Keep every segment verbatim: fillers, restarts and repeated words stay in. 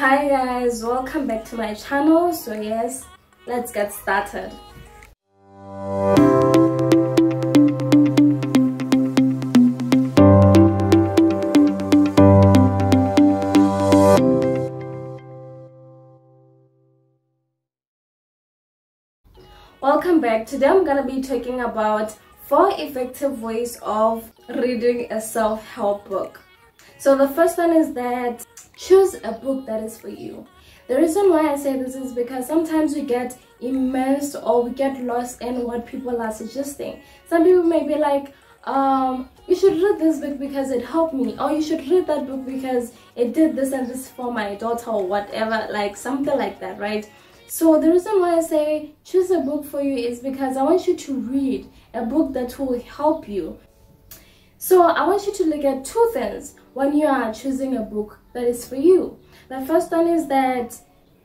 Hi guys, welcome back to my channel. So yes, let's get started. Welcome back. Today I'm gonna be talking about four effective ways of reading a self-help book. So the first one is that choose a book that is for you. The reason why I say this is because sometimes we get immersed or we get lost in what people are suggesting. Some people may be like, um, you should read this book because it helped me, or you should read that book because it did this and this for my daughter or whatever, like something like that, right? So the reason why I say choose a book for you is because I want you to read a book that will help you. So I want you to look at two things when you are choosing a book that is for you. The first one is that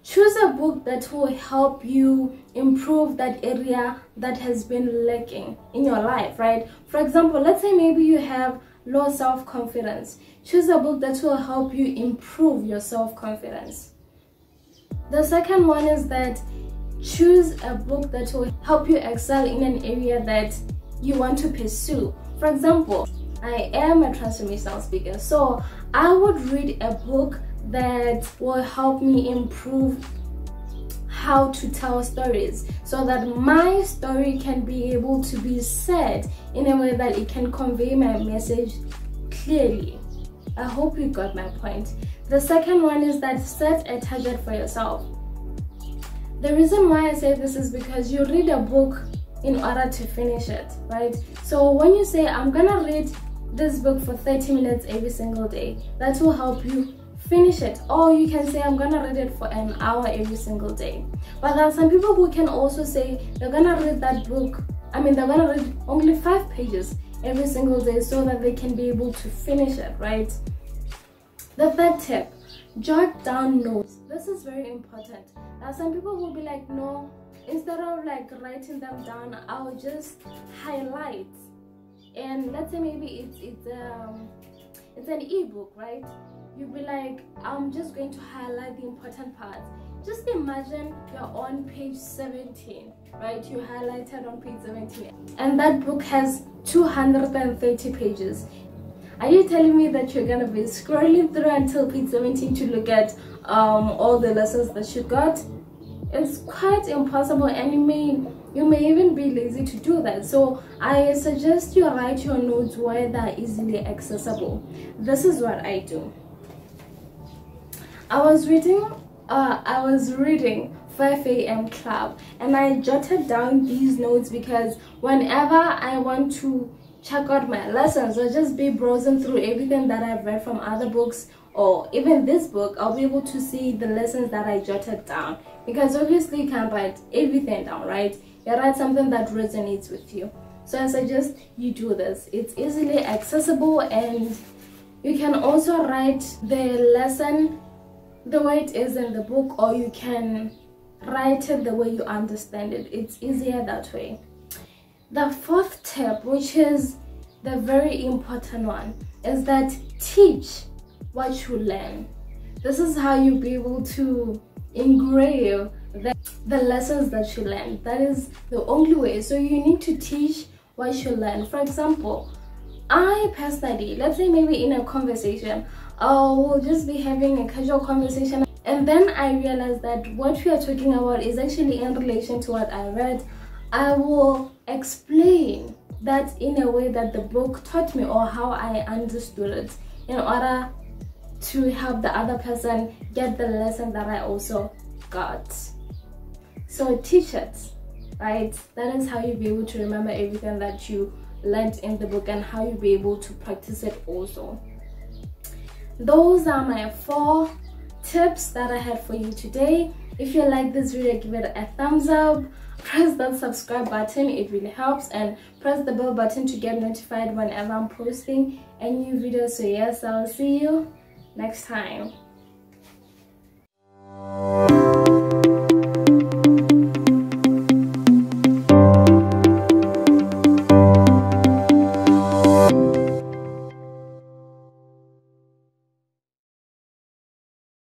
choose a book that will help you improve that area that has been lacking in your life, right? For example, let's say maybe you have low self-confidence. Choose a book that will help you improve your self-confidence. The second one is that choose a book that will help you excel in an area that you want to pursue. For example, I am a transformational speaker, so I would read a book that will help me improve how to tell stories so that my story can be able to be said in a way that it can convey my message clearly. I hope you got my point. The second one is that set a target for yourself. The reason why I say this is because you read a book in order to finish it, right? So when you say, I'm gonna read this book for thirty minutes every single day, that will help you finish it. Or you can say, I'm gonna read it for an hour every single day. But there are some people who can also say, they're gonna read that book, I mean, they're gonna read only five pages every single day so that they can be able to finish it, right? The third tip, jot down notes. This is very important. There are some people who will be like, no, instead of like writing them down, I'll just highlight. And let's say maybe it's it's um it's an ebook, right? You'll be like, I'm just going to highlight the important parts. Just imagine you're on page seventeen, right? You highlighted on page seventeen, and that book has two hundred thirty pages. Are you telling me that you're gonna be scrolling through until page seventeen to look at um all the lessons that you got? It's quite impossible, and you may you may even be lazy to do that. So I suggest you write your notes where they're easily accessible. This is what I do. I was reading, uh, I was reading five A M Club, and I jotted down these notes because whenever I want to check out my lessons or just be browsing through everything that I've read from other books or even this book, I'll be able to see the lessons that I jotted down, because obviously you can't write everything down, right? You write something that resonates with you. So I suggest you do this. It's easily accessible, and you can also write the lesson the way it is in the book, or you can write it the way you understand it. It's easier that way. The fourth tip, which is the very important one, is that teach what you learn. This is how you'll be able to engrave the, the lessons that you learn. That is the only way. So you need to teach what you learn. For example, I personally, let's say maybe in a conversation, uh, we'll just be having a casual conversation, and then I realize that what we are talking about is actually in relation to what I read. I will explain that in a way that the book taught me or how I understood it, in order to help the other person get the lesson that I also got. So teach it, right? That is how you'll be able to remember everything that you learned in the book, and how you'll be able to practice it also. Those are my four tips that I had for you today. If you like this video, give it a thumbs up, press that subscribe button, it really helps, and press the bell button to get notified whenever I'm posting a new video. So yes, I'll see you next time.